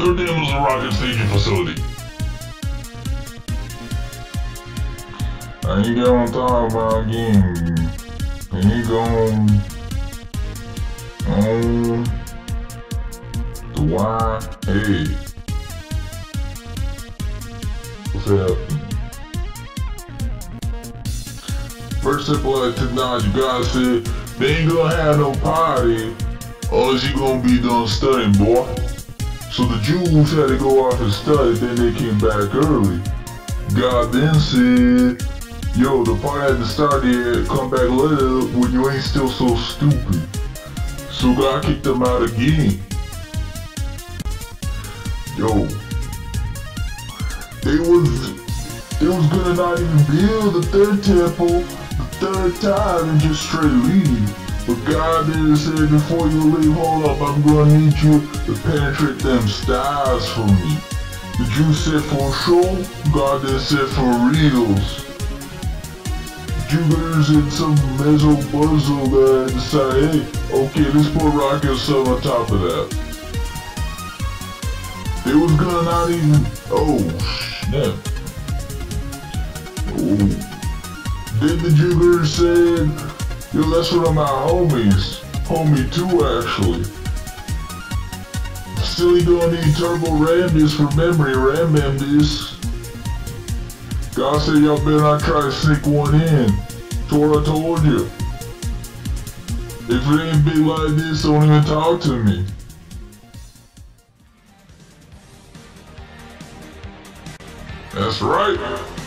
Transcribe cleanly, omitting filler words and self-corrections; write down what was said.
Rotterdam is a rocket staging facility. And you gonna talk about again. And you going on the YA. What's happening? First step of that technology, God said, they ain't gonna have no party unless you gonna be done studying, boy. So the Jews had to go off and study, then they came back early. God then said, yo, the party had to start there, come back later when you ain't still so stupid. So God kicked them out again. Yo. It was gonna not even build the third temple the third time and just straight leave. But God then said, before you leave, hold up, I'm gonna need you to penetrate them stars for me. The Jews said for sure, God then said for reals. Jupiter's in some mezzo puzzle that decided, hey, okay, let's put rocket sub on top of that. It was gonna not even, oh snap. Ooh. Then the Jupiter said, yo, that's one of my homies. Homie too, actually. Still, you gonna need Turbo RAM disc for memory, RAM disc. God said, y'all better not try to sneak one in. That's what I told you. If it ain't big like this, don't even talk to me. That's right.